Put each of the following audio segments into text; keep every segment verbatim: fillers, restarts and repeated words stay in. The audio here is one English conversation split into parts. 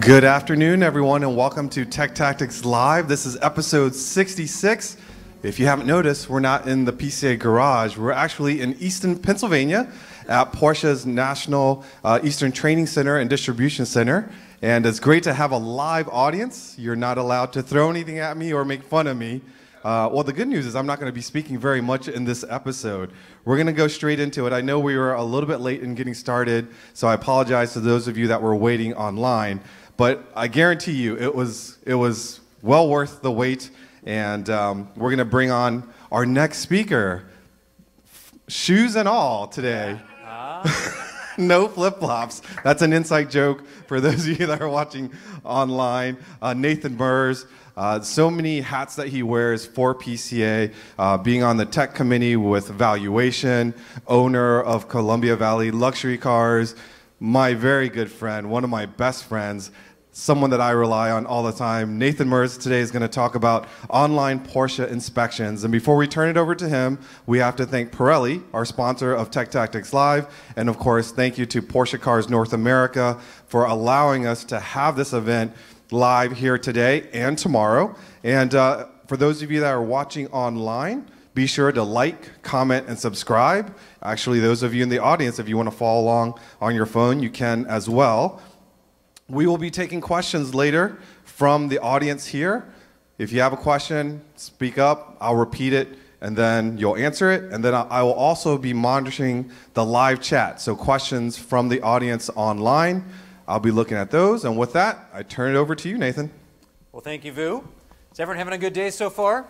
Good afternoon, everyone, and welcome to Tech Tactics Live. This is episode sixty-six. If you haven't noticed, we're not in the P C A garage. We're actually in Easton, Pennsylvania at Porsche's National uh, Eastern Training Center and Distribution Center. And it's great to have a live audience. You're not allowed to throw anything at me or make fun of me. Uh, well, the good news is I'm not going to be speaking very much in this episode. We're going to go straight into it. I know we were a little bit late in getting started, so I apologize to those of you that were waiting online. But I guarantee you, it was, it was well worth the wait. And um, we're going to bring on our next speaker, shoes and all, today. Ah. No flip-flops. That's an inside joke for those of you that are watching online. Uh, Nathan Burrs. Uh, so many hats that he wears for P C A, uh, being on the tech committee with valuation, owner of Columbia Valley Luxury Cars, my very good friend, one of my best friends, someone that I rely on all the time. Nathan Merz today is going to talk about online Porsche inspections. And before we turn it over to him, we have to thank Pirelli, our sponsor of Tech Tactics Live. And of course, thank you to Porsche Cars North America for allowing us to have this event live here today and tomorrow. And uh, for those of you that are watching online, be sure to like, comment, and subscribe. Actually, those of you in the audience, if you want to follow along on your phone, you can as well. We will be taking questions later from the audience here. If you have a question, speak up, I'll repeat it, and then you'll answer it. And then I will also be monitoring the live chat, so questions from the audience online. I'll be looking at those, and with that, I turn it over to you, Nathan. Well, thank you, Vu. Is everyone having a good day so far?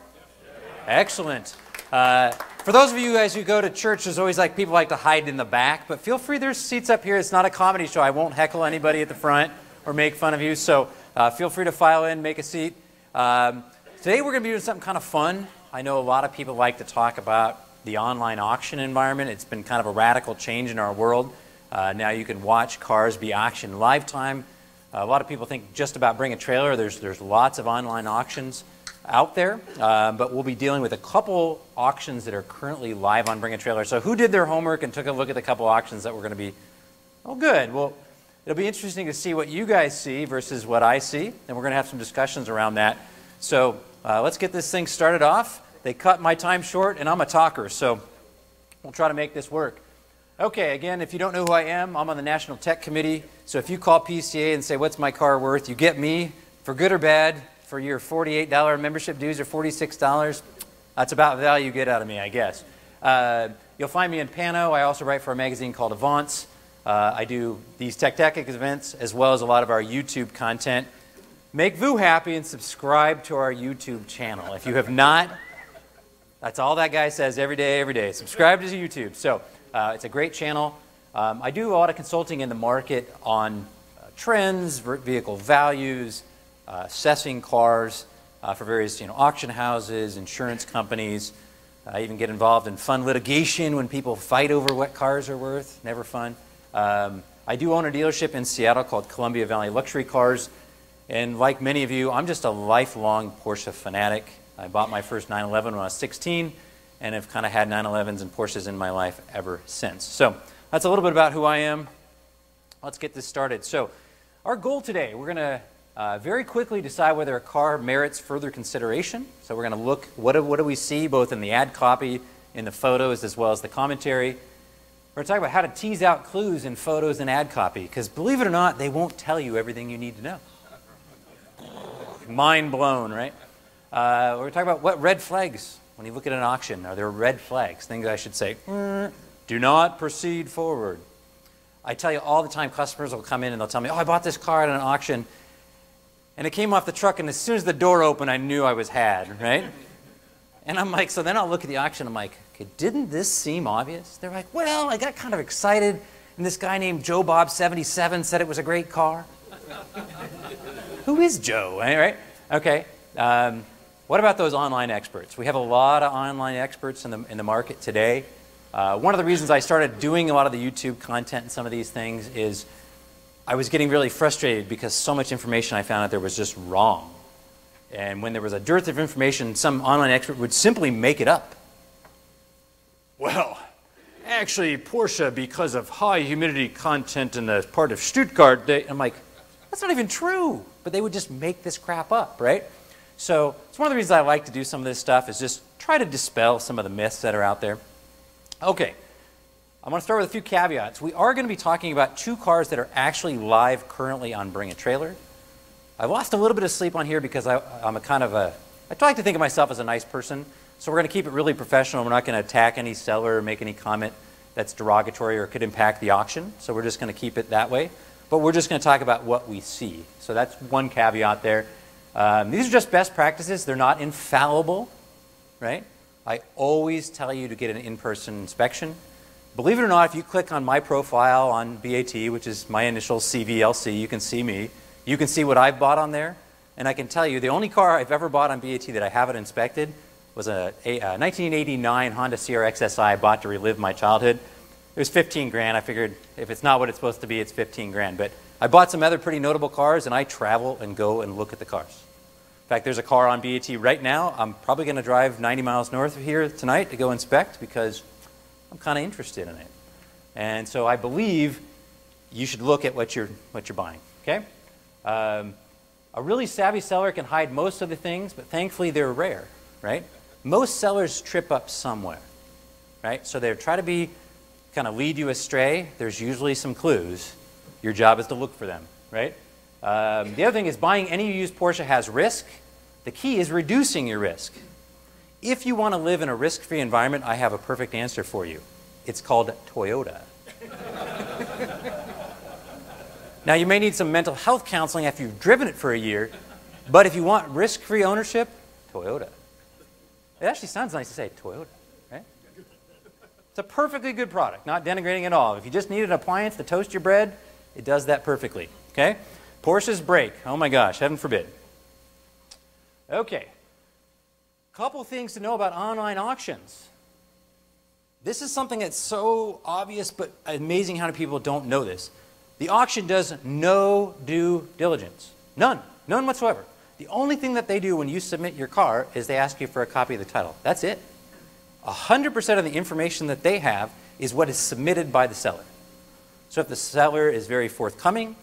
Yeah. Excellent. Uh, for those of you guys who go to church, there's always like people like to hide in the back, but feel free. There's seats up here. It's not a comedy show. I won't heckle anybody at the front or make fun of you, so uh, feel free to file in, make a seat. Um, today, we're going to be doing something kind of fun. I know a lot of people like to talk about the online auction environment. It's been kind of a radical change in our world. Uh, now you can watch cars be auctioned live time. Uh, a lot of people think just about Bring a Trailer. There's, there's lots of online auctions out there, uh, but we'll be dealing with a couple auctions that are currently live on Bring a Trailer. So who did their homework and took a look at the couple auctions that we're going to be, oh good. Well, it'll be interesting to see what you guys see versus what I see, and we're going to have some discussions around that. So uh, let's get this thing started off. They cut my time short, and I'm a talker, so we'll try to make this work. Okay, again, if you don't know who I am, I'm on the National Tech Committee. So if you call P C A and say, what's my car worth? You get me, for good or bad, for your forty-eight dollar membership dues or forty-six dollars. That's about the value you get out of me, I guess. Uh, you'll find me in Pano. I also write for a magazine called Avance. Uh, I do these Tech Tactics events as well as a lot of our YouTube content. Make Vu happy and subscribe to our YouTube channel. If you have not, that's all that guy says every day, every day. Subscribe to YouTube. So. Uh, it's a great channel. Um, I do a lot of consulting in the market on uh, trends, vehicle values, uh, assessing cars uh, for various you know, auction houses, insurance companies. I even get involved in fun litigation when people fight over what cars are worth. Never fun. Um, I do own a dealership in Seattle called Columbia Valley Luxury Cars. And like many of you, I'm just a lifelong Porsche fanatic. I bought my first nine eleven when I was sixteen. And I've kind of had nine elevens and Porsches in my life ever since. So that's a little bit about who I am. Let's get this started. So our goal today, we're going to uh, very quickly decide whether a car merits further consideration. So we're going to look, what do, what do we see both in the ad copy, in the photos, as well as the commentary. We're going to talk about how to tease out clues in photos and ad copy, because believe it or not, they won't tell you everything you need to know. Mind blown, right? Uh, we're going to talk about what red flags. When you look at an auction, are there red flags? Things I should say, mm, do not proceed forward. I tell you all the time, customers will come in and they'll tell me, oh, I bought this car at an auction, and it came off the truck, and as soon as the door opened, I knew I was had, right? And I'm like, so then I'll look at the auction, I'm like, okay, didn't this seem obvious? They're like, well, I got kind of excited, and this guy named Joe Bob seventy-seven said it was a great car. Who is Joe, right? Okay. Um, What about those online experts? We have a lot of online experts in the, in the market today. Uh, one of the reasons I started doing a lot of the YouTube content and some of these things is I was getting really frustrated because so much information I found out there was just wrong. And when there was a dearth of information, some online expert would simply make it up. Well, actually Porsche, because of high humidity content in the part of Stuttgart, they, I'm like, That's not even true, but they would just make this crap up, right? So it's one of the reasons I like to do some of this stuff is just try to dispel some of the myths that are out there. Okay, I want to start with a few caveats. We are going to be talking about two cars that are actually live currently on Bring a Trailer. I've lost a little bit of sleep on here because I, I'm a kind of a, I like to think of myself as a nice person, so we're going to keep it really professional. We're not going to attack any seller or make any comment that's derogatory or could impact the auction, so we're just going to keep it that way. But we're just going to talk about what we see. So that's one caveat there. Um, these are just best practices. They're not infallible, right? I always tell you to get an in-person inspection. Believe it or not, if you click on my profile on B A T, which is my initial C V L C, you can see me. You can see what I've bought on there. And I can tell you the only car I've ever bought on B A T that I haven't inspected was a, a, a nineteen eighty-nine Honda C R X S I I bought to relive my childhood. It was fifteen grand. I figured if it's not what it's supposed to be, it's fifteen grand. But I bought some other pretty notable cars, and I travel and go and look at the cars. In fact, there's a car on B A T right now. I'm probably going to drive ninety miles north of here tonight to go inspect because I'm kind of interested in it. And so I believe you should look at what you're, what you're buying, okay? Um, a really savvy seller can hide most of the things, but thankfully they're rare, right? Most sellers trip up somewhere, right? So they try to be, kind of lead you astray. There's usually some clues. Your job is to look for them, right? Um, the other thing is buying any used Porsche has risk. The key is reducing your risk. If you want to live in a risk-free environment, I have a perfect answer for you. It's called Toyota. Now, you may need some mental health counseling after you've driven it for a year, but if you want risk-free ownership, Toyota. It actually sounds nice to say Toyota. Right? It's a perfectly good product, not denigrating at all. If you just need an appliance to toast your bread, it does that perfectly. Okay? Porsche's brake. Oh my gosh, heaven forbid. Okay. Couple things to know about online auctions. This is something that's so obvious, but amazing how many people don't know this. The auction does no due diligence. None. None whatsoever. The only thing that they do when you submit your car is they ask you for a copy of the title. That's it. one hundred percent of the information that they have is what is submitted by the seller. So if the seller is very forthcoming,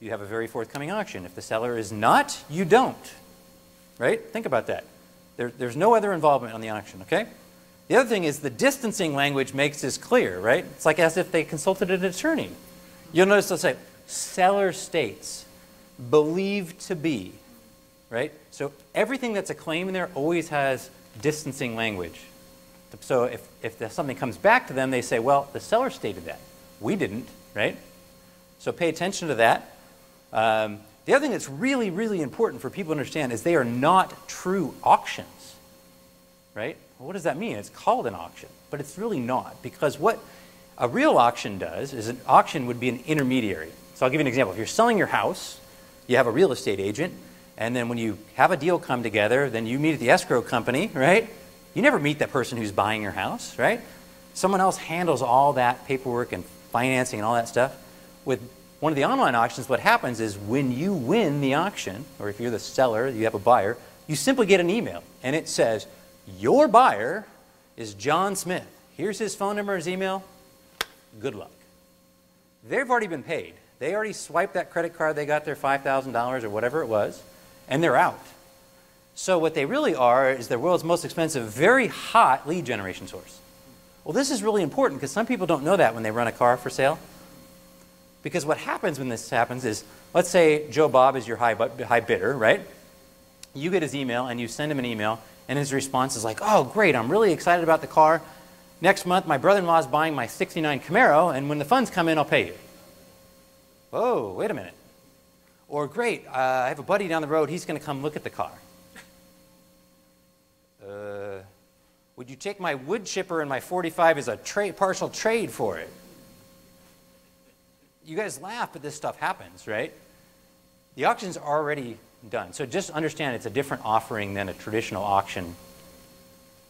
you have a very forthcoming auction. If the seller is not, you don't. Right? Think about that. There, there's no other involvement on the auction, okay? The other thing is the distancing language makes this clear, right? It's like as if they consulted an attorney. You'll notice they'll say, seller states, believed to be, right? So everything that's a claim in there always has distancing language. So if, if something comes back to them, they say, well, the seller stated that. We didn't, right? So pay attention to that. Um, the other thing that's really, really important for people to understand is they are not true auctions, right? Well, what does that mean? It's called an auction, but it's really not, because what a real auction does is an auction would be an intermediary. So I'll give you an example. If you're selling your house, you have a real estate agent, and then when you have a deal come together, then you meet at the escrow company, right? You never meet that person who's buying your house, right? Someone else handles all that paperwork and financing and all that stuff. With one of the online auctions, what happens is when you win the auction, or if you're the seller, you have a buyer, you simply get an email, and it says, your buyer is John Smith. Here's his phone number, his email. Good luck. They've already been paid. They already swiped that credit card. They got their five thousand dollars or whatever it was, and they're out. So what they really are is the world's most expensive, very hot lead generation source. Well, this is really important because some people don't know that when they run a car for sale. Because what happens when this happens is, let's say Joe Bob is your high, high bidder, right? You get his email and you send him an email, and his response is like, oh, great, I'm really excited about the car. Next month, my brother-in-law is buying my sixty-nine Camaro, and when the funds come in, I'll pay you. Whoa, wait a minute. Or great, uh, I have a buddy down the road, he's going to come look at the car. Uh, would you take my wood chipper and my forty-five as a tra partial trade for it? You guys laugh, but this stuff happens, right? The auction's already done. So just understand it's a different offering than a traditional auction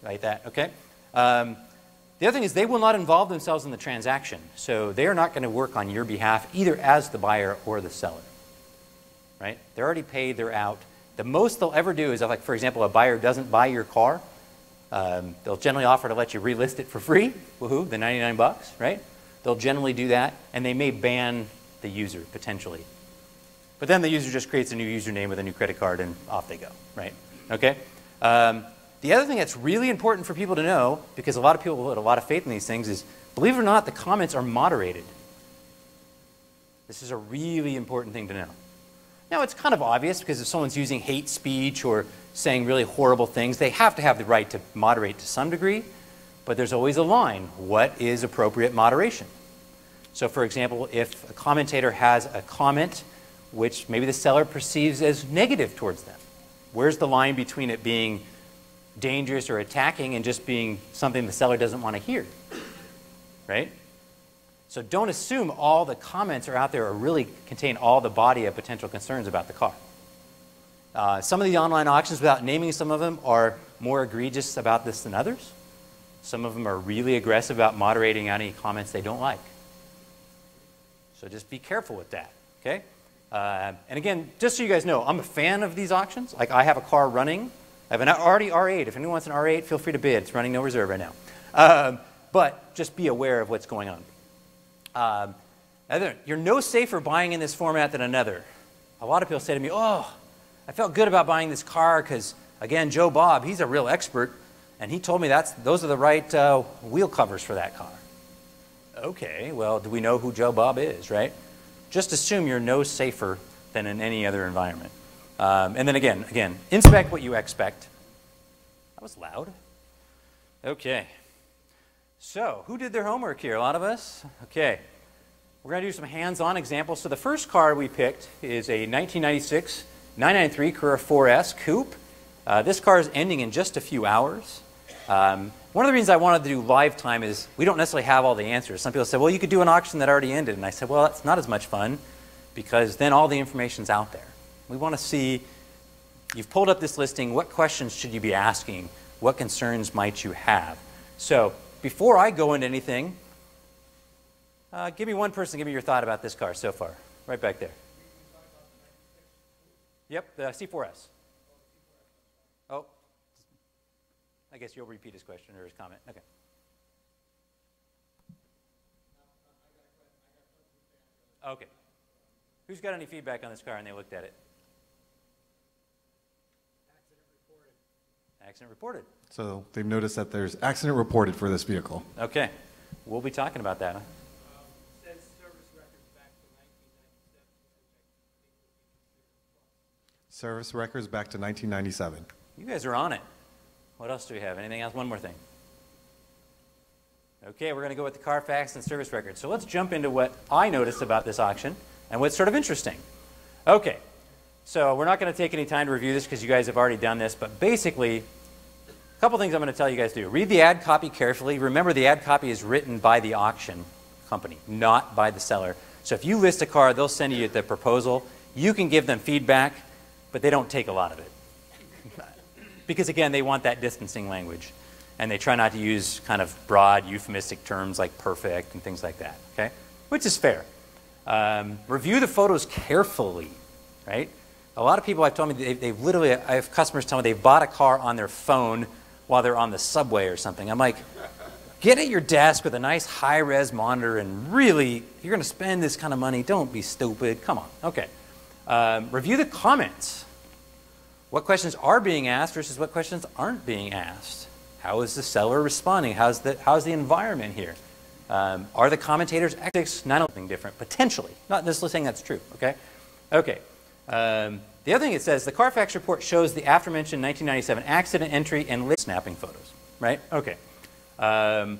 like that, okay? Um, the other thing is they will not involve themselves in the transaction. So they are not going to work on your behalf either as the buyer or the seller, right? They're already paid, they're out. The most they'll ever do is, like, for example, a buyer doesn't buy your car. Um, they'll generally offer to let you relist it for free. Woohoo, the ninety-nine bucks, right? They'll generally do that, and they may ban the user, potentially. But then the user just creates a new username with a new credit card and off they go, right? Okay? Um, the other thing that's really important for people to know, because a lot of people put a lot of faith in these things, is believe it or not, the comments are moderated. This is a really important thing to know. Now, it's kind of obvious because if someone's using hate speech or saying really horrible things, they have to have the right to moderate to some degree, but there's always a line. What is appropriate moderation? So, for example, if a commentator has a comment which maybe the seller perceives as negative towards them, where's the line between it being dangerous or attacking and just being something the seller doesn't want to hear, right? So don't assume all the comments are out there or really contain all the body of potential concerns about the car. Uh, some of the online auctions, without naming some of them, are more egregious about this than others. Some of them are really aggressive about moderating out any comments they don't like. So just be careful with that, okay? Uh, and again, just so you guys know, I'm a fan of these auctions. Like, I have a car running. I have an Audi R eight. If anyone wants an R eight, feel free to bid. It's running no reserve right now. Um, but just be aware of what's going on. Um, other, you're no safer buying in this format than another. A lot of people say to me, oh, I felt good about buying this car because, again, Joe Bob, he's a real expert, and he told me that's, those are the right uh, wheel covers for that car. Okay, well, do we know who Joe Bob is, right? Just assume you're no safer than in any other environment. Um, and then again, again, inspect what you expect. That was loud. Okay. So, who did their homework here? A lot of us? Okay. We're going to do some hands-on examples. So the first car we picked is a nineteen ninety-six nine ninety-three Carrera four S coupe. Uh, this car is ending in just a few hours. Um, one of the reasons I wanted to do live time is we don't necessarily have all the answers. Some people said, well, you could do an auction that already ended. And I said, well, that's not as much fun because then all the information's out there. We want to see, you've pulled up this listing, what questions should you be asking? What concerns might you have? So, before I go into anything, uh, give me one person, give me your thought about this car so far. Right back there. Yep, the C four S. Oh, I guess you'll repeat his question or his comment. Okay. Okay. Who's got any feedback on this car and they looked at it? Accident reported. So they've noticed that there's accident reported for this vehicle. Okay. We'll be talking about that. Huh? Um, says service records back to nineteen ninety-seven. Service records back to nineteen ninety-seven. You guys are on it. What else do we have? Anything else? One more thing. Okay, we're going to go with the Carfax and service records. So let's jump into what I noticed about this auction and what's sort of interesting. Okay. So we're not going to take any time to review this because you guys have already done this, but basically, a couple things I'm going to tell you guys to do. Read the ad copy carefully. Remember, the ad copy is written by the auction company, not by the seller. So if you list a car, they'll send you the proposal. You can give them feedback, but they don't take a lot of it. Because again, they want that distancing language, and they try not to use kind of broad, euphemistic terms like perfect and things like that, okay? Which is fair. Um, review the photos carefully, right? A lot of people have told me they've, they've literally, I have customers tell me they've bought a car on their phone while they're on the subway or something. I'm like, get at your desk with a nice high-res monitor and really, you're going to spend this kind of money. Don't be stupid. Come on. Okay. Um, review the comments. What questions are being asked versus what questions aren't being asked? How is the seller responding? How's the, how's the environment here? Um, are the commentators actually not something different? Potentially. Not necessarily saying that's true. Okay? Okay. Um, the other thing it says, the Carfax report shows the aforementioned nineteen ninety-seven accident entry and list snapping photos, right? Okay. Um,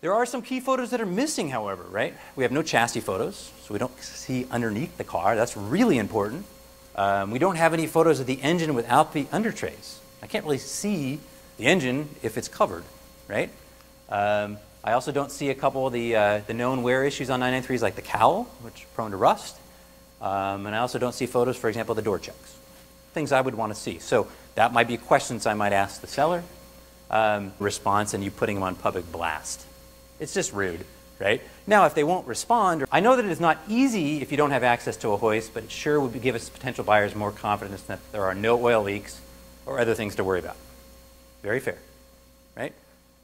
there are some key photos that are missing, however, right? We have no chassis photos, so we don't see underneath the car. That's really important. Um, we don't have any photos of the engine without the undertrays. I can't really see the engine if it's covered, right? Um, I also don't see a couple of the, uh, the known wear issues on nine ninety-threes like the cowl, which is prone to rust. Um, and I also don't see photos, for example, of the door checks, things I would want to see. So that might be questions I might ask the seller, um, response, and you putting them on public blast. It's just rude, right? Now, if they won't respond, I know that it is not easy if you don't have access to a hoist, but it sure would give us potential buyers more confidence that there are no oil leaks or other things to worry about. Very fair, right?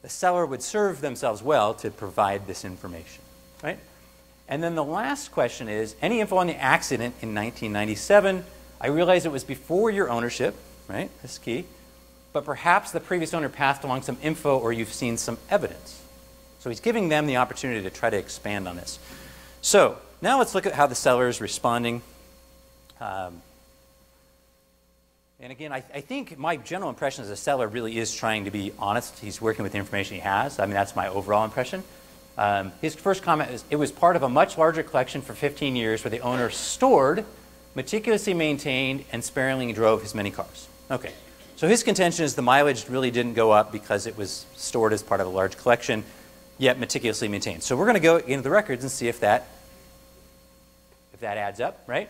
The seller would serve themselves well to provide this information, right? And then the last question is, any info on the accident in nineteen ninety-seven? I realize it was before your ownership, right? This is key. But perhaps the previous owner passed along some info or you've seen some evidence. So he's giving them the opportunity to try to expand on this. So now let's look at how the seller is responding. Um, and again, I, I think my general impression is the seller really is trying to be honest. He's working with the information he has. I mean, that's my overall impression. Um, his first comment is, it was part of a much larger collection for fifteen years where the owner stored, meticulously maintained, and sparingly drove his many cars. Okay. So his contention is the mileage really didn't go up because it was stored as part of a large collection, yet meticulously maintained. So we're going to go into the records and see if that, if that adds up, right?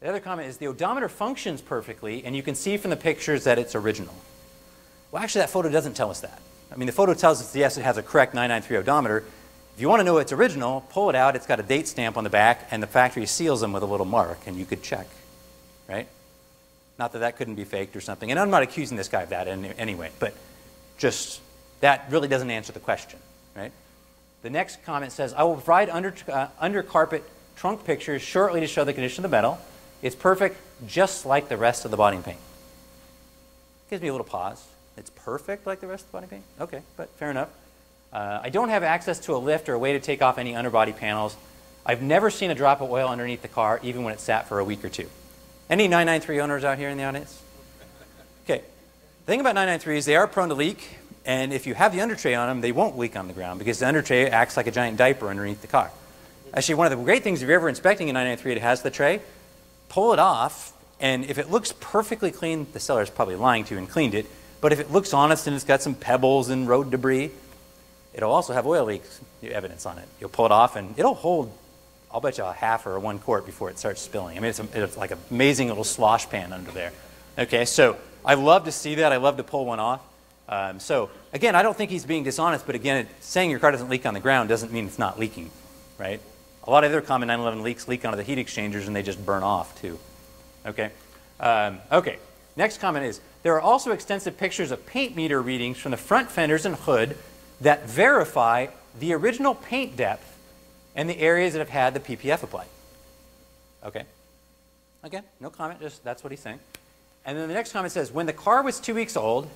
The other comment is the odometer functions perfectly, and you can see from the pictures that it's original. Well, actually, that photo doesn't tell us that. I mean, the photo tells us, yes, it has a correct nine nine three odometer. If you want to know it's original, pull it out. It's got a date stamp on the back, and the factory seals them with a little mark, and you could check, right? Not that that couldn't be faked or something. And I'm not accusing this guy of that in any way, but just that really doesn't answer the question, right? The next comment says, I will provide under, uh, under carpet trunk pictures shortly to show the condition of the metal. It's perfect, just like the rest of the body and paint. Gives me a little pause. It's perfect like the rest of the body paint? Okay, but fair enough. Uh, I don't have access to a lift or a way to take off any underbody panels. I've never seen a drop of oil underneath the car, even when it sat for a week or two. Any nine nine three owners out here in the audience? Okay. The thing about nine nine threes, they are prone to leak, and if you have the undertray on them, they won't leak on the ground because the undertray acts like a giant diaper underneath the car. Actually, one of the great things if you're ever inspecting a nine nine three, it has the tray. Pull it off, and if it looks perfectly clean, the seller's probably lying to you and cleaned it, but if it looks honest and it's got some pebbles and road debris, it'll also have oil leaks evidence on it. You'll pull it off, and it'll hold, I'll bet you a half or a one quart before it starts spilling. I mean, it's, a, it's like an amazing little slosh pan under there. Okay, so I love to see that. I love to pull one off. Um, so, again, I don't think he's being dishonest, but again, it, saying your car doesn't leak on the ground doesn't mean it's not leaking, right? A lot of other common nine eleven leaks leak onto the heat exchangers, and they just burn off, too. Okay? Um, okay, next comment is, there are also extensive pictures of paint meter readings from the front fenders and hood that verify the original paint depth and the areas that have had the P P F applied. Okay. Okay, no comment, just that's what he's saying. And then the next comment says, when the car was two weeks old,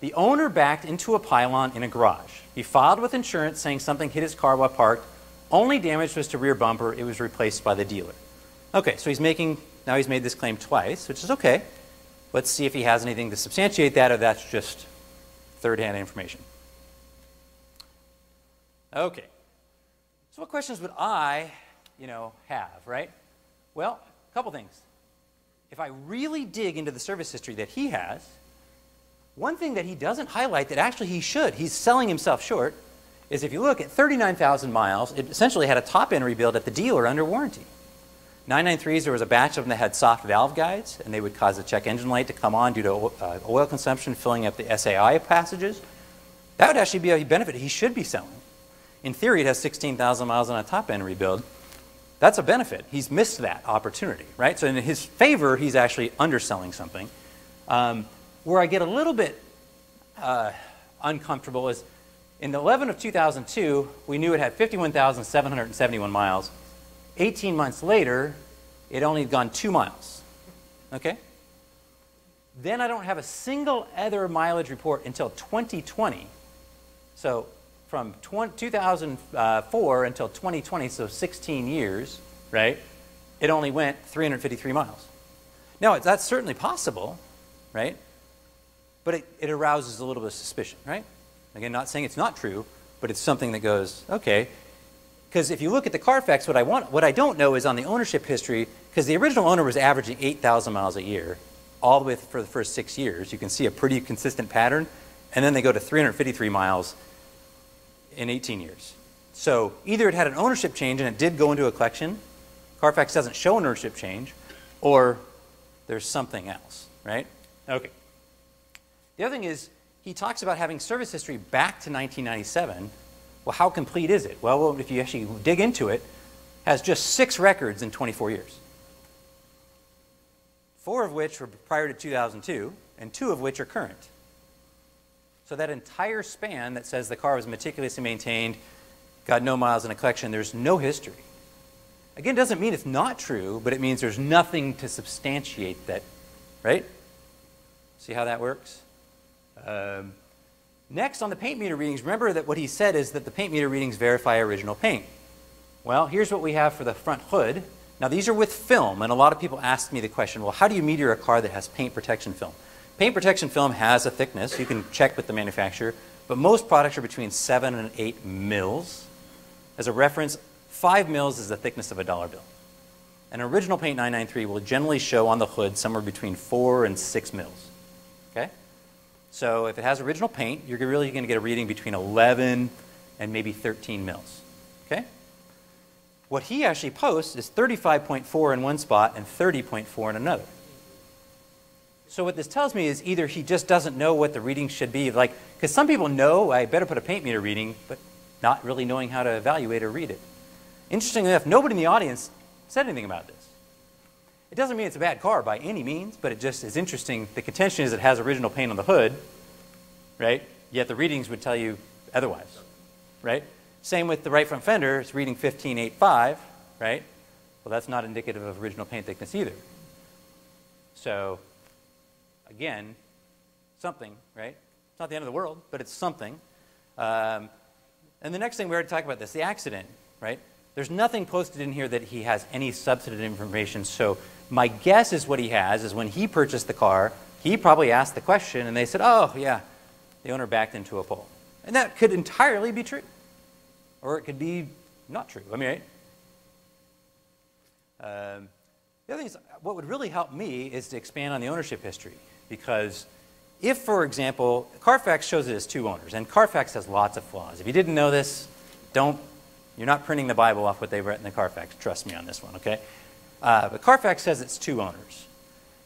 the owner backed into a pylon in a garage. He filed with insurance saying something hit his car while parked. Only damage was to rear bumper. It was replaced by the dealer. Okay, so he's making, now he's made this claim twice, which is okay. Let's see if he has anything to substantiate that, or that's just third-hand information. Okay. So what questions would I, you know, have, right? Well, a couple things. If I really dig into the service history that he has, one thing that he doesn't highlight that actually he should, he's selling himself short, is if you look at thirty-nine thousand miles, it essentially had a top-end rebuild at the dealer under warranty. nine nine threes, there was a batch of them that had soft valve guides, and they would cause the check engine light to come on due to uh, oil consumption filling up the S A I passages. That would actually be a benefit he should be selling. In theory, it has sixteen thousand miles on a top-end rebuild. That's a benefit. He's missed that opportunity, right? So in his favor, he's actually underselling something. Um, where I get a little bit uh, uncomfortable is in the eleven of two thousand two, we knew it had fifty-one thousand seven hundred seventy-one miles. eighteen months later, it only had gone two miles, okay? Then I don't have a single other mileage report until twenty twenty. So from two thousand four until twenty twenty, so sixteen years, right, it only went three hundred fifty-three miles. Now, that's certainly possible, right, but it, it arouses a little bit of suspicion, right? Again, not saying it's not true, but it's something that goes, okay, because if you look at the Carfax, what I, want, what I don't know is on the ownership history, because the original owner was averaging eight thousand miles a year, all the way for the first six years. You can see a pretty consistent pattern, and then they go to three hundred fifty-three miles in eighteen years. So either it had an ownership change and it did go into a collection, Carfax doesn't show an ownership change, or there's something else, right? Okay. The other thing is, he talks about having service history back to nineteen ninety-seven. Well, how complete is it? Well, if you actually dig into it, it has just six records in twenty-four years. Four of which were prior to two thousand two, and two of which are current. So that entire span that says the car was meticulously maintained got no miles in a collection, there's no history. Again, doesn't mean it's not true, but it means there's nothing to substantiate that, right? See how that works? Um, next, on the paint meter readings, remember that what he said is that the paint meter readings verify original paint. Well, here's what we have for the front hood. Now, these are with film, and a lot of people ask me the question, well, how do you meter a car that has paint protection film? Paint protection film has a thickness. You can check with the manufacturer, but most products are between seven and eight mils. As a reference, five mils is the thickness of a dollar bill. An original paint nine ninety-three will generally show on the hood somewhere between four and six mils. Okay? So if it has original paint, you're really going to get a reading between eleven and maybe thirteen mils. Okay? What he actually posts is thirty-five point four in one spot and thirty point four in another. So what this tells me is either he just doesn't know what the reading should be, like, because some people know I better put a paint meter reading, but not really knowing how to evaluate or read it. Interestingly enough, nobody in the audience said anything about this. It doesn't mean it's a bad car by any means, but it just is interesting. The contention is it has original paint on the hood, right? Yet the readings would tell you otherwise, right? Same with the right front fender, it's reading fifteen point eight five, right? Well, that's not indicative of original paint thickness either. So, again, something, right? It's not the end of the world, but it's something. Um, and the next thing we already talked about this, the accident, right? There's nothing posted in here that he has any substantive information, so my guess is what he has is when he purchased the car, he probably asked the question, and they said, oh, yeah, the owner backed into a pole. And that could entirely be true. Or it could be not true. I mean, right? Um, the other thing is, what would really help me is to expand on the ownership history. Because if, for example, Carfax shows it as two owners, and Carfax has lots of flaws. If you didn't know this, don't, you're not printing the Bible off what they've written in the Carfax. Trust me on this one, okay? Uh, but Carfax says it's two owners.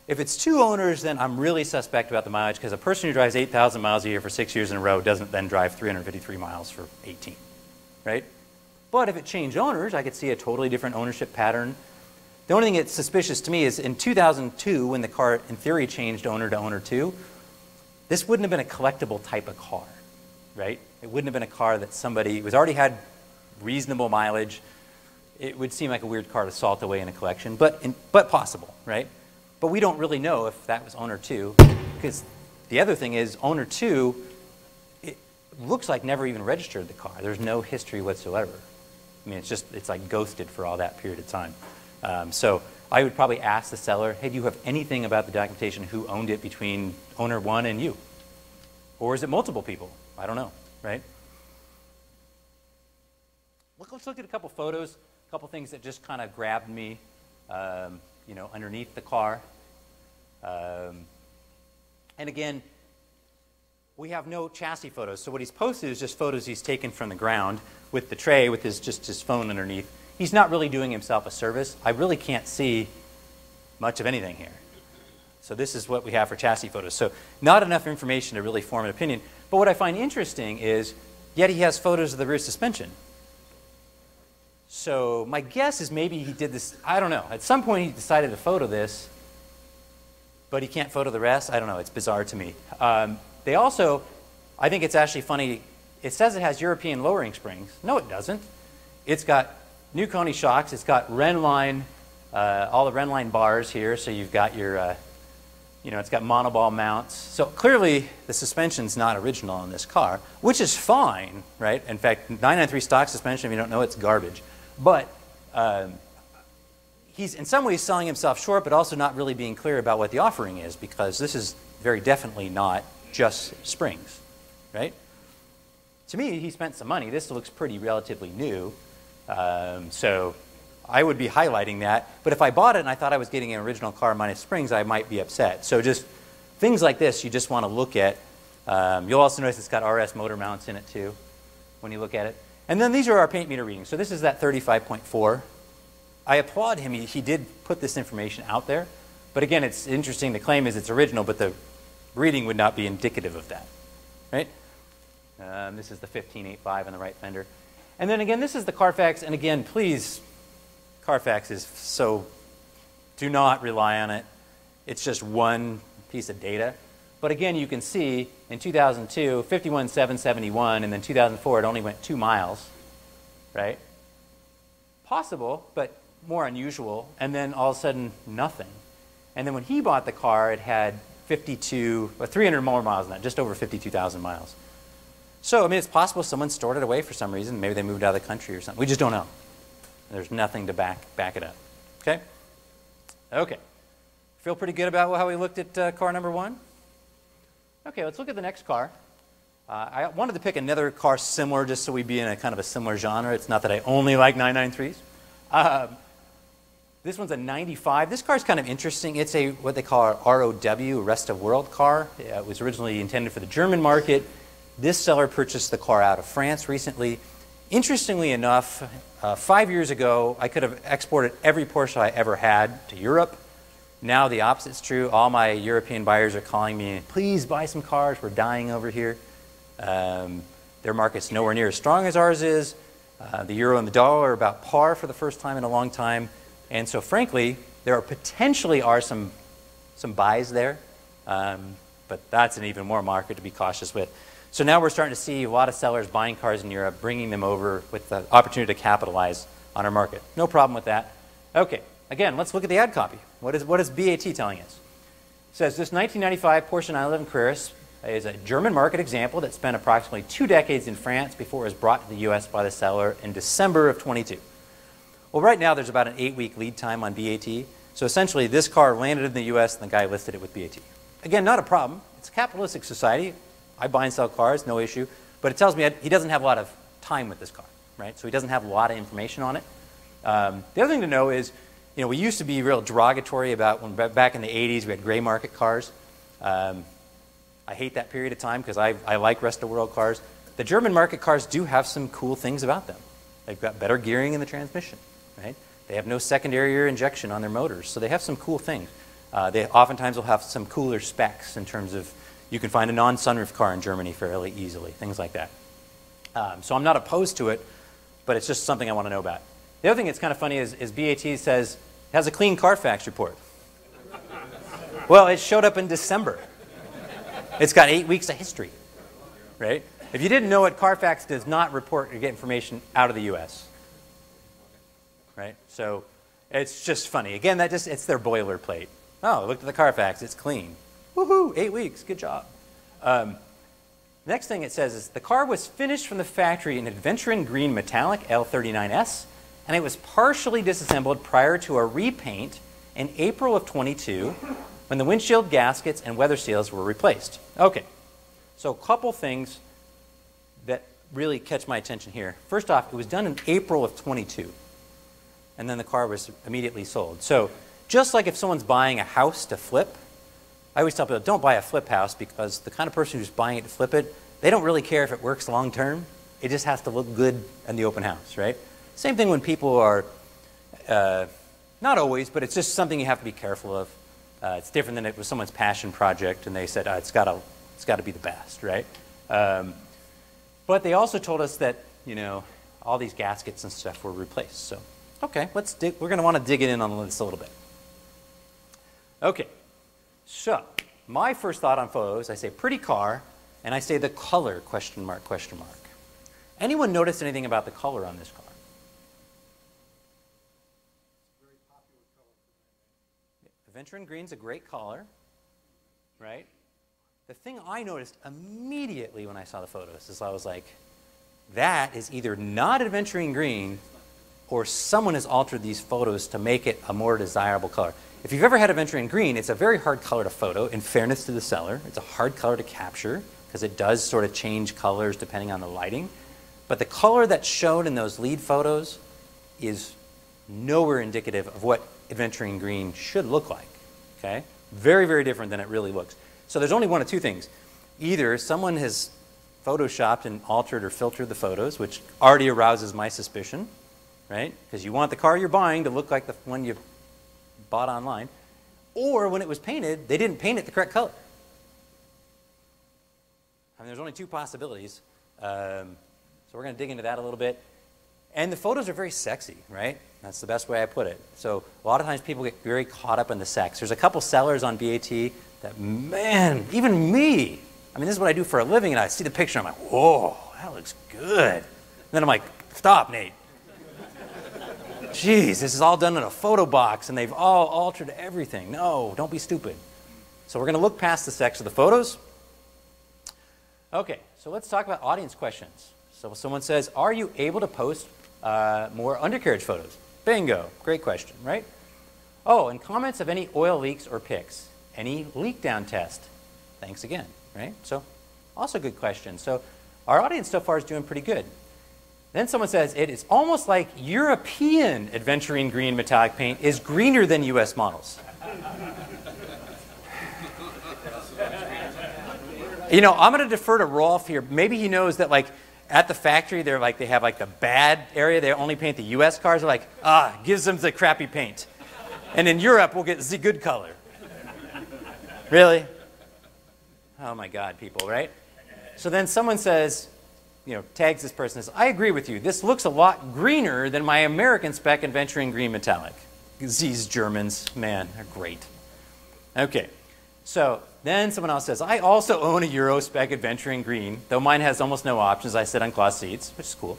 If it's two owners, then I'm really suspect about the mileage, because a person who drives eight thousand miles a year for six years in a row doesn't then drive three hundred fifty-three miles for eighteen. Right? But if it changed owners, I could see a totally different ownership pattern. The only thing that's suspicious to me is in two thousand two, when the car in theory changed owner to owner two, this wouldn't have been a collectible type of car, right? It wouldn't have been a car that somebody, it was already had reasonable mileage. It would seem like a weird car to salt away in a collection, but, in, but possible, right? But we don't really know if that was owner two, because the other thing is owner two looks like never even registered the car. There's no history whatsoever. I mean, it's just, it's like ghosted for all that period of time. Um, so I would probably ask the seller, hey, do you have anything about the documentation who owned it between owner one and you? Or is it multiple people? I don't know, right? Look, let's look at a couple photos, a couple things that just kind of grabbed me, um, you know, underneath the car. Um, and again, we have no chassis photos, so what he's posted is just photos he's taken from the ground with the tray, with his just his phone underneath. He's not really doing himself a service. I really can't see much of anything here. So this is what we have for chassis photos. So not enough information to really form an opinion. But what I find interesting is, yet he has photos of the rear suspension. So my guess is maybe he did this, I don't know. At some point he decided to photo this, but he can't photo the rest. I don't know, it's bizarre to me. Um, They also, I think it's actually funny, it says it has European lowering springs. No, it doesn't. It's got new Coney shocks. It's got Renline, uh, all the Renline bars here. So you've got your, uh, you know, it's got monoball mounts. So clearly the suspension's not original on this car, which is fine, right? In fact, nine ninety-three stock suspension, if you don't know, it's garbage. But um, he's in some ways selling himself short, but also not really being clear about what the offering is, because this is very definitely not just springs, right? To me, he spent some money. This looks pretty relatively new, um, so I would be highlighting that. But if I bought it and I thought I was getting an original car minus springs, I might be upset. So just things like this you just want to look at. Um, you'll also notice it's got R S motor mounts in it too when you look at it. And then these are our paint meter readings. So this is that thirty-five point four. I applaud him. He, he did put this information out there. But again, it's interesting. The claim is it's original, but the reading would not be indicative of that, right? Um, this is the fifteen point eight five on the right fender. And then again, this is the Carfax. And again, please, Carfax is so, do not rely on it. It's just one piece of data. But again, you can see in two thousand two, fifty-one thousand seven hundred seventy-one, and then two thousand four, it only went two miles. right? Possible, but more unusual, and then all of a sudden, nothing. And then when he bought the car, it had fifty-two, well, three hundred more miles than that, just over fifty-two thousand miles. So, I mean, it's possible someone stored it away for some reason. Maybe they moved out of the country or something. We just don't know. There's nothing to back, back it up, okay? Okay, feel pretty good about how we looked at uh, car number one? Okay, let's look at the next car. Uh, I wanted to pick another car similar just so we'd be in a kind of a similar genre. It's not that I only like nine ninety-threes. Um, this one's a ninety-five. This car's kind of interesting. It's a what they call a R O W, rest of world car. It was originally intended for the German market. This seller purchased the car out of France recently. Interestingly enough, uh, five years ago, I could have exported every Porsche I ever had to Europe. Now the opposite's true. All my European buyers are calling me, please buy some cars, we're dying over here. Um, their market's nowhere near as strong as ours is. Uh, the euro and the dollar are about par for the first time in a long time. And so frankly, there are potentially are some, some buys there, um, but that's an even more market to be cautious with. So now we're starting to see a lot of sellers buying cars in Europe, bringing them over with the opportunity to capitalize on our market. No problem with that. Okay, again, let's look at the ad copy. What is, what is B A T telling us? It says this nineteen ninety-five Porsche nine eleven Carrera is a German market example that spent approximately two decades in France before it was brought to the U S by the seller in December of twenty-two. Well, right now there's about an eight-week lead time on B A T. So essentially this car landed in the U S and the guy listed it with B A T. Again, not a problem. It's a capitalistic society. I buy and sell cars, no issue, but it tells me he doesn't have a lot of time with this car, right? So he doesn't have a lot of information on it. Um, the other thing to know is, you know, we used to be real derogatory about when back in the eighties we had gray market cars. Um, I hate that period of time because I, I like rest of world cars. The German market cars do have some cool things about them. They've got better gearing in the transmission, right? They have no secondary air injection on their motors, so they have some cool things. Uh, they oftentimes will have some cooler specs in terms of you can find a non-sunroof car in Germany fairly easily, things like that. Um, so I'm not opposed to it, but it's just something I want to know about. The other thing that's kind of funny is, is B A T says, it has a clean Carfax report. Well, it showed up in December. It's got eight weeks of history, right? If you didn't know it, Carfax does not report or get information out of the U S, right? So it's just funny. Again, that just, it's their boilerplate. Oh, look at the Carfax, it's clean. Woohoo, eight weeks, good job. Um, next thing it says is the car was finished from the factory in Adventurine green metallic L thirty-nine S, and it was partially disassembled prior to a repaint in April of twenty-two when the windshield gaskets and weather seals were replaced. Okay, so a couple things that really catch my attention here. First off, it was done in April of twenty-two, and then the car was immediately sold. So just like if someone's buying a house to flip, I always tell people, don't buy a flip house because the kind of person who's buying it to flip it, they don't really care if it works long term. It just has to look good in the open house, right? Same thing when people are, uh, not always, but it's just something you have to be careful of. Uh, it's different than it was someone's passion project and they said, oh, it's gotta, it's gotta be the best, right? Um, but they also told us that, you know, all these gaskets and stuff were replaced. So, okay, let's dig, we're gonna wanna dig it in on this a little bit. Okay. So, my first thought on photos, I say pretty car, and I say the color, question mark, question mark. Anyone notice anything about the color on this car? Very popular color for me. Adventurine green's a great color, right? The thing I noticed immediately when I saw the photos is I was like, that is either not Adventurine green or someone has altered these photos to make it a more desirable color. If you've ever had Adventurine green, it's a very hard color to photo, in fairness to the seller. It's a hard color to capture because it does sort of change colors depending on the lighting. But the color that's shown in those lead photos is nowhere indicative of what Adventurine green should look like, okay? Very, very different than it really looks. So there's only one of two things. Either someone has photoshopped and altered or filtered the photos, which already arouses my suspicion, right? Because you want the car you're buying to look like the one you've bought online, or when it was painted, they didn't paint it the correct color. I mean, there's only two possibilities, um, so we're going to dig into that a little bit. And the photos are very sexy, right? That's the best way I put it. So a lot of times people get very caught up in the sex. There's a couple sellers on B A T that, man, even me, I mean, this is what I do for a living, and I see the picture, I'm like, whoa, that looks good. And then I'm like, stop, Nate. Jeez, this is all done in a photo box and they've all altered everything. No, don't be stupid. So we're going to look past the sex of the photos. Okay, so let's talk about audience questions. So someone says, are you able to post uh, more undercarriage photos? Bingo, great question, right? Oh, and comments of any oil leaks or picks. Any leak down test? Thanks again, right? So also good question. So our audience so far is doing pretty good. Then someone says, it is almost like European Adventurine green metallic paint is greener than U S models. You know, I'm going to defer to Rolf here. Maybe he knows that, like, at the factory, they're like, they have like the bad area. They only paint the U S cars. They're like, ah, gives them the crappy paint. And in Europe, we'll get the good color. Really? Oh my God, people, right? So then someone says, you know, tags this person as, I agree with you. This looks a lot greener than my American spec Adventurine green metallic. These Germans, man, they're great. Okay, so then someone else says, I also own a Euro spec Adventurine green, though mine has almost no options. I sit on cloth seats, which is cool.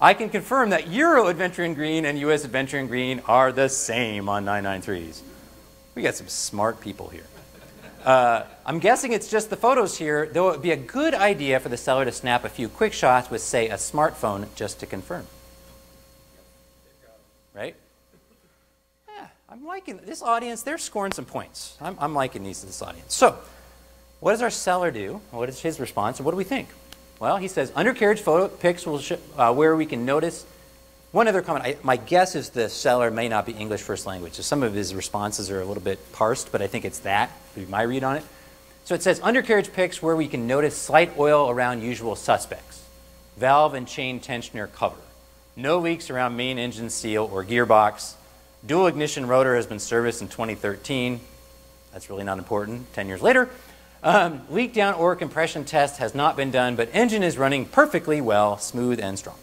I can confirm that Euro Adventurine green and U S Adventurine green are the same on nine nine threes. We got some smart people here. Uh, I'm guessing it's just the photos here, though it would be a good idea for the seller to snap a few quick shots with, say, a smartphone just to confirm. Right? Yeah, I'm liking this audience. They're scoring some points. I'm, I'm liking these this audience. So what does our seller do? What is his response? What do we think? Well, he says undercarriage photo pics will show, uh, where we can notice. One other comment, I, my guess is the seller may not be English first language, so some of his responses are a little bit parsed, but I think it's that, would be my read on it. So it says, undercarriage picks where we can notice slight oil around usual suspects. Valve and chain tensioner cover. No leaks around main engine seal or gearbox. Dual ignition rotor has been serviced in twenty thirteen. That's really not important, ten years later. Um, leak down or compression test has not been done, but engine is running perfectly well, smooth and strong.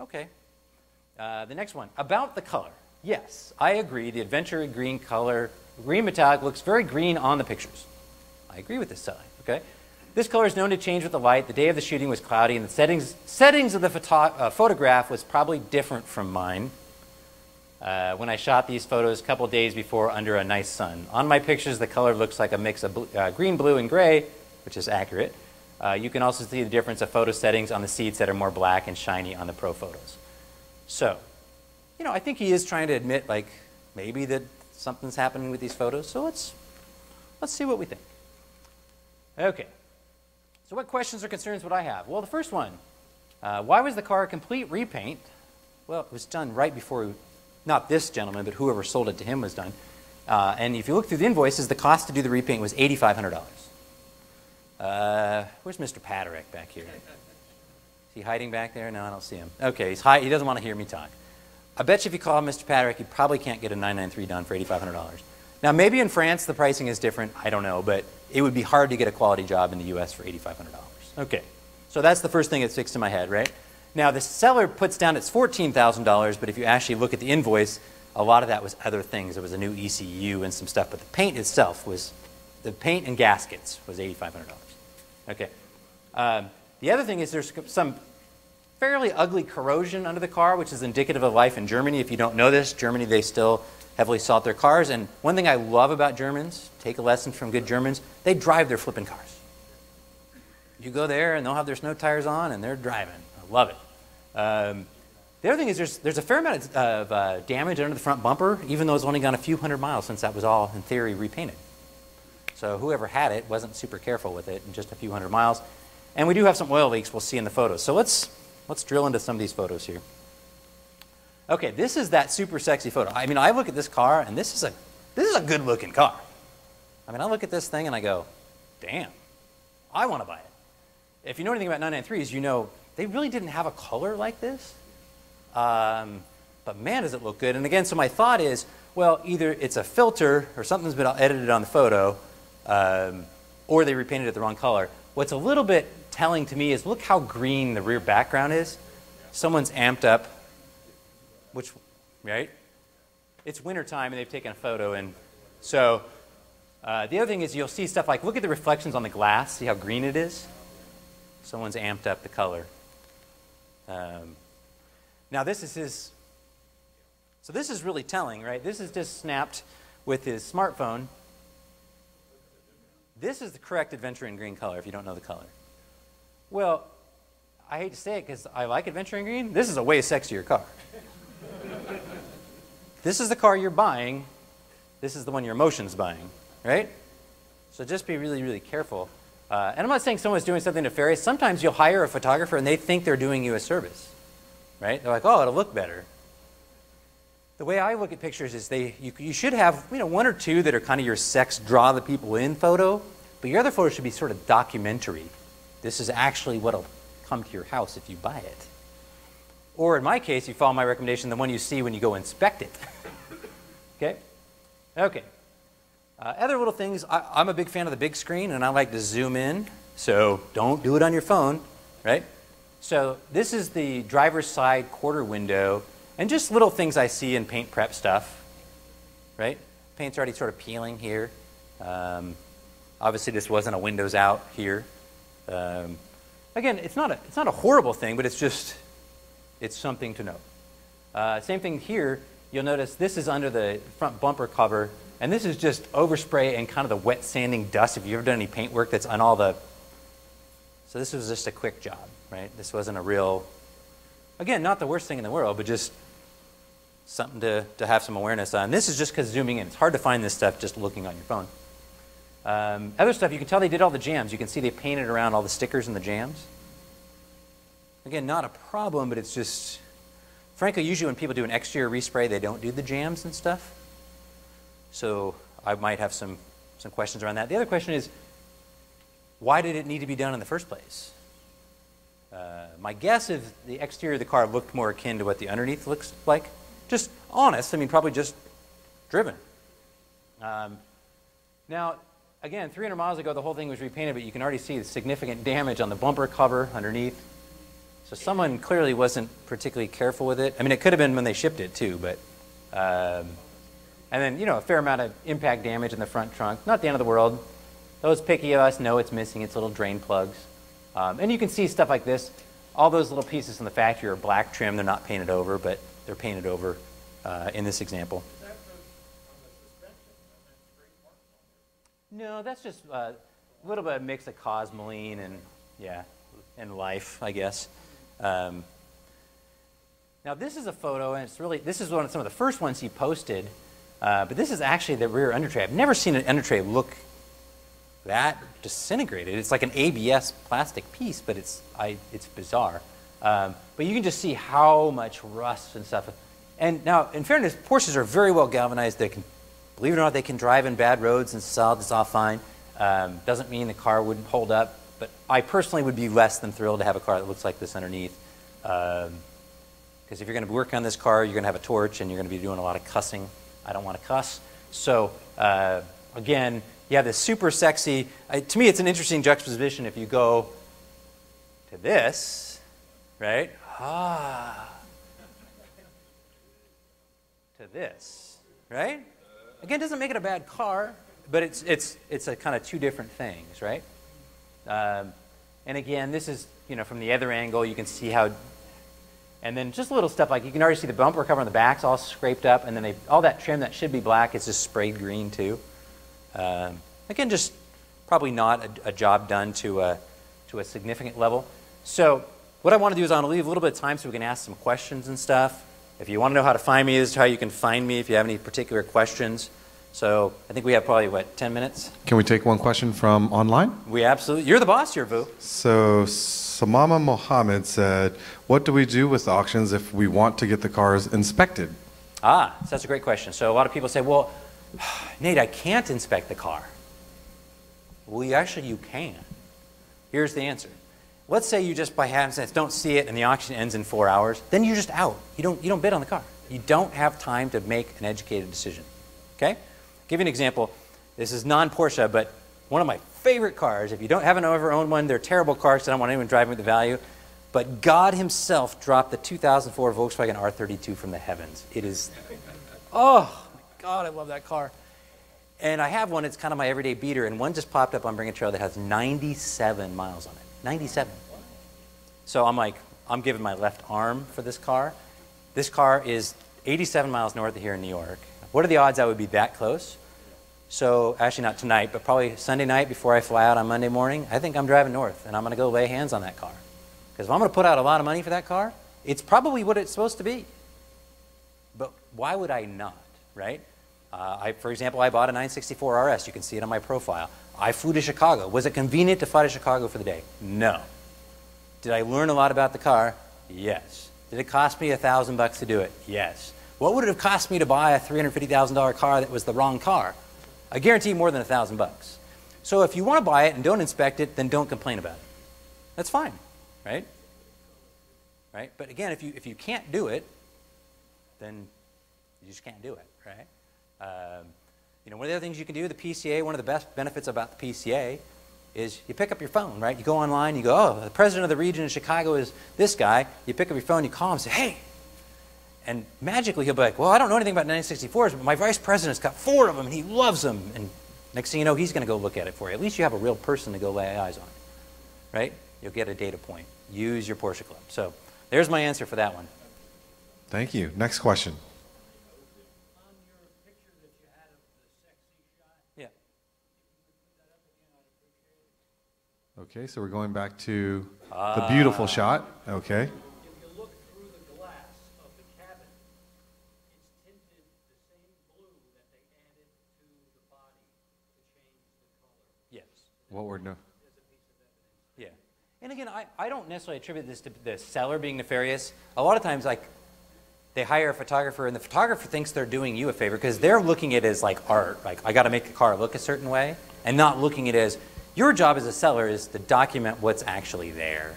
Okay. Uh, the next one, about the color. Yes, I agree. The Adventurine green color, green metallic, looks very green on the pictures. I agree with this seller. Okay. This color is known to change with the light. The day of the shooting was cloudy, and the settings settings of the photo, uh, photograph was probably different from mine. Uh, when I shot these photos a couple days before under a nice sun. On my pictures, the color looks like a mix of blue, uh, green, blue, and gray, which is accurate. Uh, you can also see the difference of photo settings on the seats that are more black and shiny on the pro photos. So, you know, I think he is trying to admit, like, maybe that something's happening with these photos. So let's, let's see what we think. Okay. So what questions or concerns would I have? Well, the first one, uh, why was the car a complete repaint? Well, it was done right before, we, not this gentleman, but whoever sold it to him was done. Uh, and if you look through the invoices, the cost to do the repaint was eighty-five hundred dollars. Uh, where's Mister Paderek back here? Is he hiding back there? No, I don't see him. Okay, he's hi he doesn't want to hear me talk. I bet you if you call Mister Paderek, you probably can't get a nine nine three done for eighty-five hundred dollars. Now, maybe in France the pricing is different. I don't know, but it would be hard to get a quality job in the U S for eighty-five hundred dollars. Okay, so that's the first thing that sticks in my head, right? Now, the seller puts down it's fourteen thousand dollars, but if you actually look at the invoice, a lot of that was other things. There was a new E C U and some stuff, but the paint itself was, the paint and gaskets was eighty-five hundred dollars. Okay. Um, the other thing is there's some fairly ugly corrosion under the car, which is indicative of life in Germany. If you don't know this, Germany, they still heavily salt their cars. And one thing I love about Germans, take a lesson from good Germans, they drive their flipping cars. You go there and they'll have their snow tires on and they're driving. I love it. Um, the other thing is there's, there's a fair amount of, of uh, damage under the front bumper, even though it's only gone a few hundred miles since that was all, in theory, repainted. So whoever had it wasn't super careful with it in just a few hundred miles. And we do have some oil leaks we'll see in the photos. So let's, let's drill into some of these photos here. Okay, this is that super sexy photo. I mean, I look at this car, and this is a, this is a good-looking car. I mean, I look at this thing, and I go, damn, I want to buy it. If you know anything about nine nine threes, you know they really didn't have a color like this. Um, but man, does it look good. And again, so my thought is, well, either it's a filter or something's been edited on the photo, Um, or they repainted it the wrong color. What's a little bit telling to me is look how green the rear background is. Someone's amped up, which, right? It's wintertime and they've taken a photo. And so uh, the other thing is you'll see stuff like, look at the reflections on the glass, see how green it is? Someone's amped up the color. Um, Now this is his, so this is really telling, right? This is just snapped with his smartphone. This is the correct Adventurine green color if you don't know the color. Well, I hate to say it because I like Adventurine green. This is a way sexier car. This is the car you're buying. This is the one your emotion's buying, right? So just be really, really careful. Uh, and I'm not saying someone's doing something nefarious. Sometimes you'll hire a photographer and they think they're doing you a service, right? They're like, oh, it'll look better. The way I look at pictures is they, you, you should have, you know, one or two that are kind of your sex, draw the people in photo, but your other photos should be sort of documentary. This is actually what'll come to your house if you buy it. Or in my case, you follow my recommendation, the one you see when you go inspect it. Okay? Okay. Uh, other little things, I, I'm a big fan of the big screen and I like to zoom in, so don't do it on your phone, right? So this is the driver's side quarter window and just little things I see in paint prep stuff, right? Paint's already sort of peeling here. Um, obviously this wasn't a windows out here. Um, again, it's not, a, it's not a horrible thing, but it's just, it's something to note. Uh, same thing here, you'll notice this is under the front bumper cover. And this is just overspray and kind of the wet sanding dust. If you've ever done any paint work that's on all the... So this was just a quick job, right? This wasn't a real... Again, not the worst thing in the world, but just something to, to have some awareness on. This is just because zooming in. It's hard to find this stuff just looking on your phone. Um, other stuff, you can tell they did all the jams. You can see they painted around all the stickers and the jams. Again, not a problem, but it's just... Frankly, usually when people do an exterior respray, they don't do the jams and stuff. So I might have some, some questions around that. The other question is, why did it need to be done in the first place? Uh, my guess is the exterior of the car looked more akin to what the underneath looks like. Just honest, I mean, probably just driven. Um, now, again, three hundred miles ago, the whole thing was repainted, but you can already see the significant damage on the bumper cover underneath. So someone clearly wasn't particularly careful with it. I mean, it could have been when they shipped it too, but... Um, And then, you know, a fair amount of impact damage in the front trunk. Not the end of the world. Those picky of us know it's missing its little drain plugs. Um, and you can see stuff like this. All those little pieces in the factory are black trim. They're not painted over, but they're painted over uh, in this example. That was on the no, that's just uh, a little bit of a mix of cosmoline and, yeah, and life, I guess. Um, now, this is a photo, and it's really, this is one of some of the first ones he posted. Uh, but this is actually the rear undertray. I've never seen an undertray look that disintegrated. It's like an A B S plastic piece, but it's, I, it's bizarre. Um, but you can just see how much rust and stuff. And now, in fairness, Porsches are very well galvanized. They can, believe it or not, they can drive in bad roads and solid this off fine. Um, doesn't mean the car wouldn't hold up, but I personally would be less than thrilled to have a car that looks like this underneath. Because um, if you're going to work on this car, you're going to have a torch and you're going to be doing a lot of cussing. I don't want to cuss. So uh, again, you have this super sexy, uh, to me it's an interesting juxtaposition if you go to this, right? Ah. To this, right? Again, it doesn't make it a bad car, but it's, it's, it's a kind of two different things, right? Um, and again, this is, you know, from the other angle, you can see how. And then just little stuff like you can already see the bumper cover on the back's all scraped up, and then they, all that trim that should be black is just sprayed green too. Um, again, just probably not a, a job done to a, to a significant level. So what I want to do is I want to leave a little bit of time so we can ask some questions and stuff. If you want to know how to find me, this is how you can find me if you have any particular questions. So I think we have probably, what, ten minutes? Can we take one question from online? We absolutely, you're the boss here, Vu. So. Samama Mohammed said, what do we do with auctions if we want to get the cars inspected? Ah, so that's a great question. So a lot of people say, well, Nate, I can't inspect the car. Well, you actually, you can. Here's the answer. Let's say you just by happenstance don't see it and the auction ends in four hours. Then you're just out. You don't, you don't bid on the car. You don't have time to make an educated decision. Okay? I'll give you an example. This is non-Porsche, but one of my favorite cars. If you don't haven't ever owned one, they're terrible cars. So I don't want anyone driving with the value. But God himself dropped the two thousand four Volkswagen R thirty-two from the heavens. It is, oh, my God, I love that car. And I have one. It's kind of my everyday beater. And one just popped up on Bring a Trailer that has ninety-seven miles on it. ninety-seven. So I'm like, I'm giving my left arm for this car. This car is eighty-seven miles north of here in New York. What are the odds I would be that close? So actually not tonight, but probably Sunday night before I fly out on Monday morning, I think I'm driving north and I'm gonna go lay hands on that car. Because if I'm gonna put out a lot of money for that car, it's probably what it's supposed to be. But why would I not, right? Uh, I, for example, I bought a nine sixty-four R S. You can see it on my profile. I flew to Chicago. Was it convenient to fly to Chicago for the day? No. Did I learn a lot about the car? Yes. Did it cost me a thousand bucks to do it? Yes. What would it have cost me to buy a three hundred fifty thousand dollar car that was the wrong car? I guarantee more than a thousand bucks. So if you want to buy it and don't inspect it, then don't complain about it. That's fine, right? Right? But again, if you if you can't do it, then you just can't do it, right? Um, you know, one of the other things you can do, the P C A, one of the best benefits about the P C A is you pick up your phone, right? You go online, you go, oh, the president of the region in Chicago is this guy. You pick up your phone, you call him, say, hey. And magically he'll be like, well, I don't know anything about nine sixty-fours, but my vice president's got four of them and he loves them. And next thing you know, he's going to go look at it for you. At least you have a real person to go lay eyes on, right? You'll get a data point. Use your Porsche Club. So there's my answer for that one. Thank you. Next question. Okay, so we're going back to uh, the beautiful shot. Okay. If you look through the glass of the cabin, it's tinted the same blue that they added to the body to change the color. Yes. What word no? Yeah. And again, I, I don't necessarily attribute this to the seller being nefarious. A lot of times, like, they hire a photographer, and the photographer thinks they're doing you a favor because they're looking at it as, like, art. Like, I got to make the car look a certain way, and not looking at it as, your job as a seller is to document what's actually there.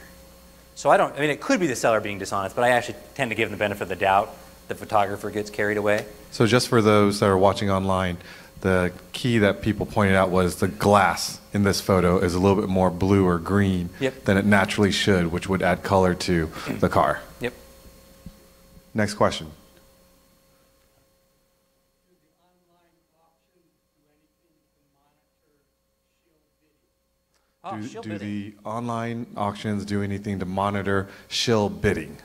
So I don't, I mean, it could be the seller being dishonest, but I actually tend to give them the benefit of the doubt. The photographer gets carried away. So just for those that are watching online, the key that people pointed out was the glass in this photo is a little bit more blue or green yep. than it naturally should, which would add color to the car. Yep. Next question. Do, do the online auctions do anything to monitor shill bidding?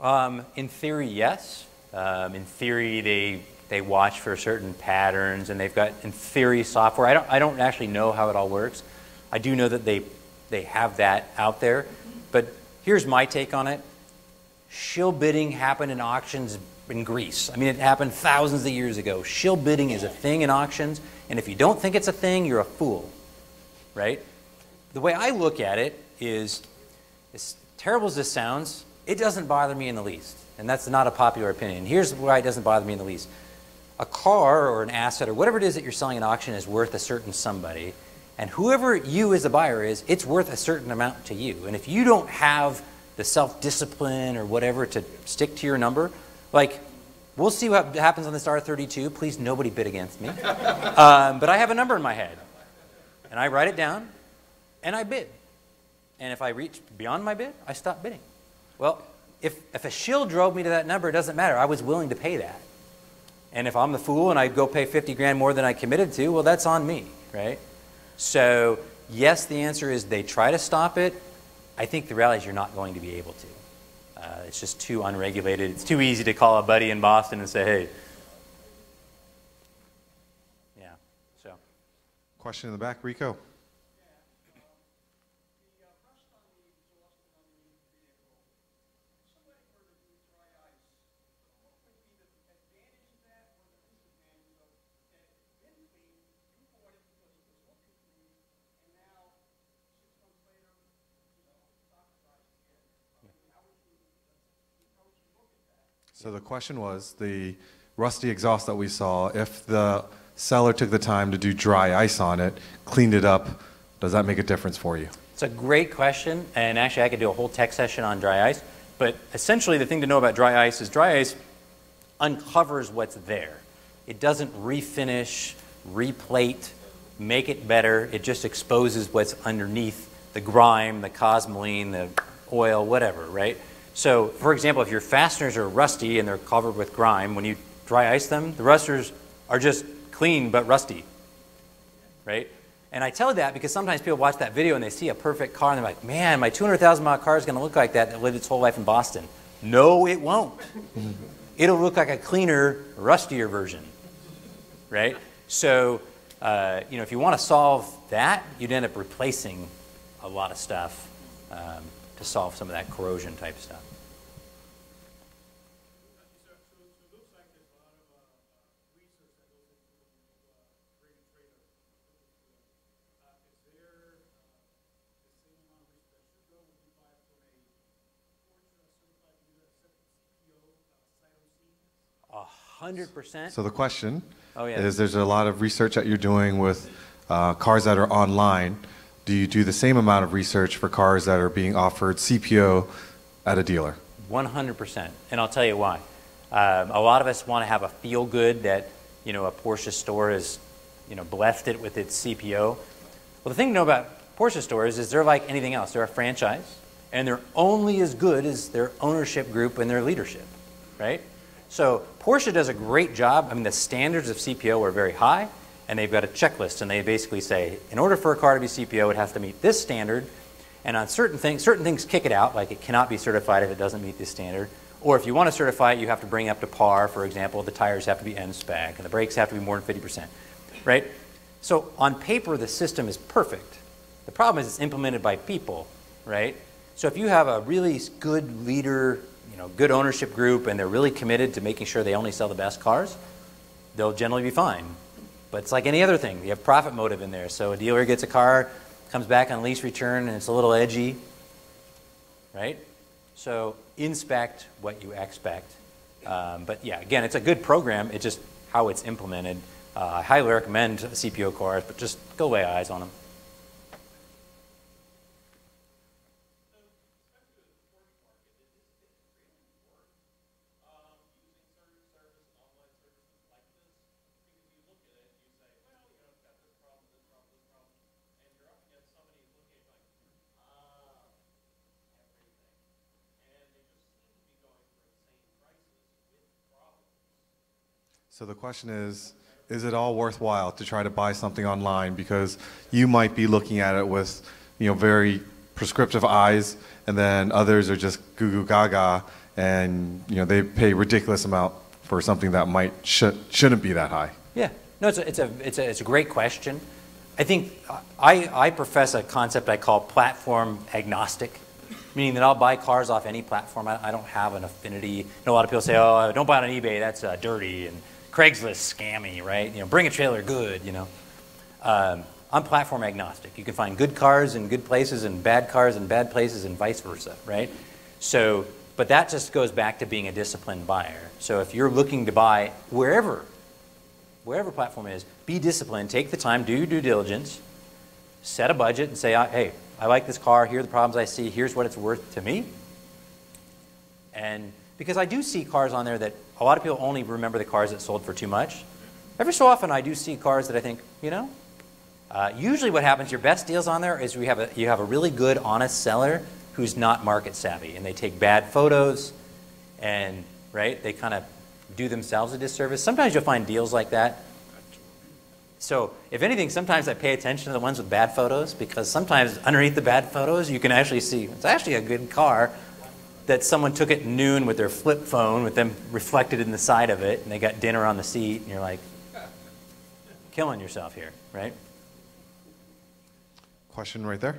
Um, in theory, yes. Um, in theory, they they watch for certain patterns, and they've got, in theory, software. I don't I don't actually know how it all works. I do know that they they have that out there. But here's my take on it: shill bidding happened in auctions in Greece. I mean, it happened thousands of years ago. Shill bidding is a thing in auctions, and if you don't think it's a thing, you're a fool, right? The way I look at it is, as terrible as this sounds, it doesn't bother me in the least. And that's not a popular opinion. Here's why it doesn't bother me in the least. A car or an asset or whatever it is that you're selling at auction is worth a certain somebody. And whoever you as a buyer is, it's worth a certain amount to you. And if you don't have the self-discipline or whatever to stick to your number, like, we'll see what happens on this R thirty-two. Please, nobody bid against me. um, but I have a number in my head. And I write it down. And I bid. And if I reach beyond my bid, I stop bidding. Well, if, if a shill drove me to that number, it doesn't matter. I was willing to pay that. And if I'm the fool and I go pay fifty grand more than I committed to, well, that's on me, right? So, yes, the answer is they try to stop it. I think the reality is you're not going to be able to. Uh, it's just too unregulated. It's too easy to call a buddy in Boston and say, hey. Yeah, so. Question in the back, Rico. So the question was, the rusty exhaust that we saw, if the seller took the time to do dry ice on it, cleaned it up, does that make a difference for you? It's a great question, and actually I could do a whole tech session on dry ice, but essentially the thing to know about dry ice is dry ice uncovers what's there. It doesn't refinish, replate, make it better, it just exposes what's underneath, the grime, the cosmoline, the oil, whatever, right? So, for example, if your fasteners are rusty and they're covered with grime, when you dry ice them, the rusters are just clean but rusty, right? And I tell that because sometimes people watch that video and they see a perfect car and they're like, man, my two hundred thousand mile car is going to look like that that lived its whole life in Boston. No, it won't. It'll look like a cleaner, rustier version, right? So, uh, you know, if you want to solve that, you'd end up replacing a lot of stuff um, to solve some of that corrosion type stuff. one hundred percent. So the question oh, yeah. is, there's a lot of research that you're doing with uh, cars that are online. Do you do the same amount of research for cars that are being offered C P O at a dealer? one hundred percent, and I'll tell you why. Um, a lot of us want to have a feel-good that, you know, a Porsche store has, you know, blessed it with its C P O. Well, the thing to know about Porsche stores is they're like anything else. They're a franchise, and they're only as good as their ownership group and their leadership, right? So Porsche does a great job. I mean, the standards of C P O are very high, and they've got a checklist, and they basically say, in order for a car to be C P O, it has to meet this standard, and on certain things, certain things kick it out, like it cannot be certified if it doesn't meet this standard, or if you want to certify it, you have to bring up to par. For example, the tires have to be N spec, and the brakes have to be more than fifty percent, right? So on paper, the system is perfect. The problem is it's implemented by people, right? So if you have a really good leader, you know, good ownership group, and they're really committed to making sure they only sell the best cars, they'll generally be fine. But it's like any other thing. You have profit motive in there. So a dealer gets a car, comes back on lease return, and it's a little edgy, right? So inspect what you expect. Um, but yeah, again, it's a good program. It's just how it's implemented. Uh, I highly recommend C P O cars, but just go lay eyes on them. So the question is, is it all worthwhile to try to buy something online? Because you might be looking at it with, you know, very prescriptive eyes, and then others are just goo goo gaga, and, you know, they pay ridiculous amount for something that might sh shouldn't be that high. Yeah, no, it's a, it's a it's a it's a great question. I think I I profess a concept I call platform agnostic, meaning that I'll buy cars off any platform. I, I don't have an affinity. And a lot of people say, oh, don't buy it on eBay. That's uh, dirty and Craigslist scammy, right? You know, Bring a Trailer, good, you know. Um, I'm platform agnostic. You can find good cars in good places and bad cars in bad places and vice versa, right? So, but that just goes back to being a disciplined buyer. So if you're looking to buy wherever, wherever platform is, be disciplined, take the time, do your due diligence, set a budget and say, hey, I like this car, here are the problems I see, here's what it's worth to me. And because I do see cars on there that a lot of people only remember the cars that sold for too much. Every so often I do see cars that I think, you know, uh, usually what happens, your best deals on there is we have a, you have a really good, honest seller who's not market savvy, and they take bad photos and, right, they kind of do themselves a disservice. Sometimes you'll find deals like that. So if anything, sometimes I pay attention to the ones with bad photos, because sometimes underneath the bad photos you can actually see it's actually a good car that someone took at noon with their flip phone with them reflected in the side of it, and they got dinner on the seat, and you're like, killing yourself here, right? Question right there.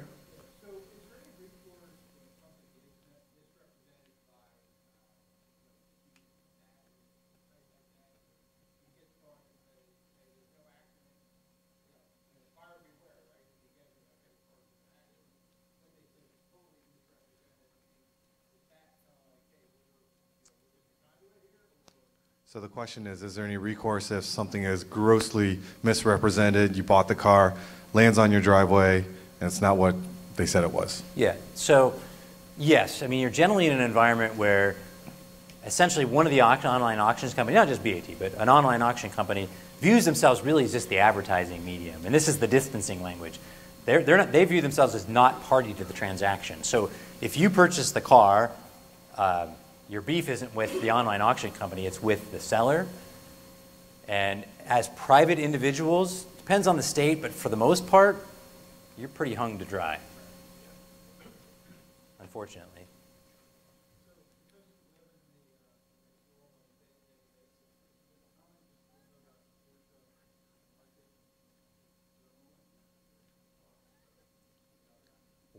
So the question is, is there any recourse if something is grossly misrepresented, you bought the car, lands on your driveway, and it's not what they said it was? Yeah, so yes, I mean, you're generally in an environment where essentially one of the online auctions companies, not just B A T, but an online auction company, views themselves really as just the advertising medium, and this is the distancing language. They're, they're not, they view themselves as not party to the transaction. So if you purchase the car, uh, your beef isn't with the online auction company, it's with the seller. And as private individuals, depends on the state, but for the most part, you're pretty hung to dry, unfortunately.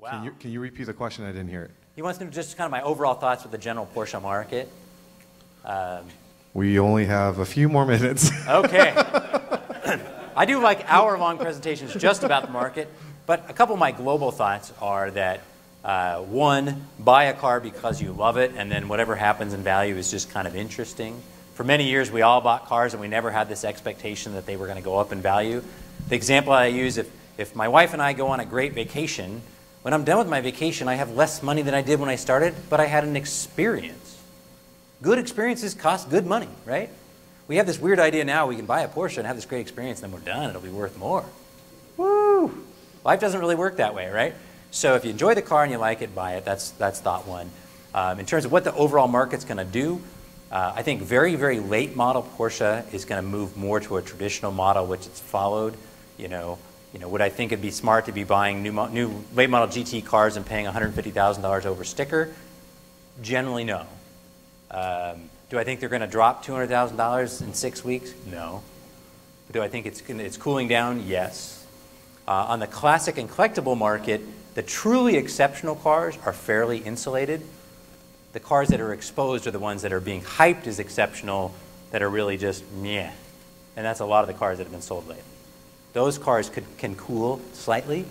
Wow. Can you, can you repeat the question? I didn't hear it. He wants to know just kind of my overall thoughts with the general Porsche market. Um, we only have a few more minutes. Okay. I do like hour-long presentations just about the market, but a couple of my global thoughts are that, uh, one, buy a car because you love it, and then whatever happens in value is just kind of interesting. For many years, we all bought cars, and we never had this expectation that they were going to go up in value. The example I use, if, if my wife and I go on a great vacation, when I'm done with my vacation, I have less money than I did when I started, but I had an experience. Good experiences cost good money, right? We have this weird idea now, we can buy a Porsche and have this great experience, and then we're done, it'll be worth more. Woo! Life doesn't really work that way, right? So if you enjoy the car and you like it, buy it. That's, that's thought one. Um, in terms of what the overall market's gonna do, uh, I think very, very late model Porsche is gonna move more to a traditional model, which it's followed, you know, You know, would I think it'd be smart to be buying new, new late model G T cars and paying one hundred fifty thousand dollars over sticker? Generally, no. Um, do I think they're going to drop two hundred thousand dollars in six weeks? No. But do I think it's, it's cooling down? Yes. Uh, on the classic and collectible market, the truly exceptional cars are fairly insulated. The cars that are exposed are the ones that are being hyped as exceptional, that are really just meh. And that's a lot of the cars that have been sold lately. Those cars could, can cool slightly,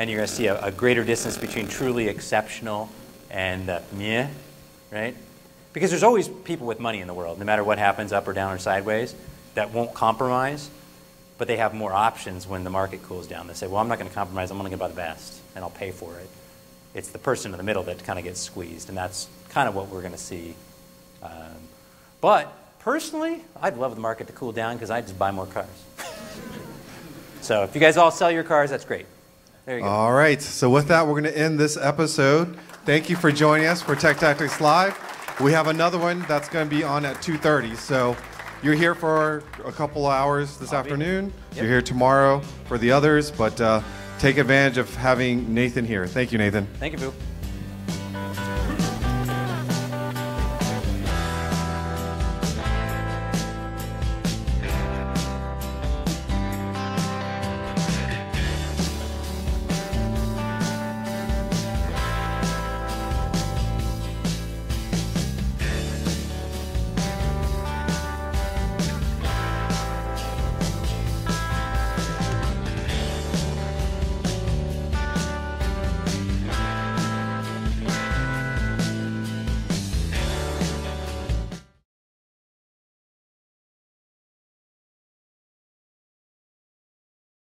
and you're going to see a, a greater distance between truly exceptional and the meh, right? Because there's always people with money in the world, no matter what happens, up or down or sideways, that won't compromise, but they have more options when the market cools down. They say, well, I'm not going to compromise, I'm only going to buy the best, and I'll pay for it. It's the person in the middle that kind of gets squeezed, and that's kind of what we're going to see. Um, but personally, I'd love the market to cool down because I'd just buy more cars. So if you guys all sell your cars, that's great. There you go. All right. So with that, we're going to end this episode. Thank you for joining us for Tech Tactics Live. We have another one that's going to be on at two thirty. So you're here for a couple hours this I'll afternoon. Yep. You're here tomorrow for the others. But uh, take advantage of having Nathan here. Thank you, Nathan. Thank you, Vu.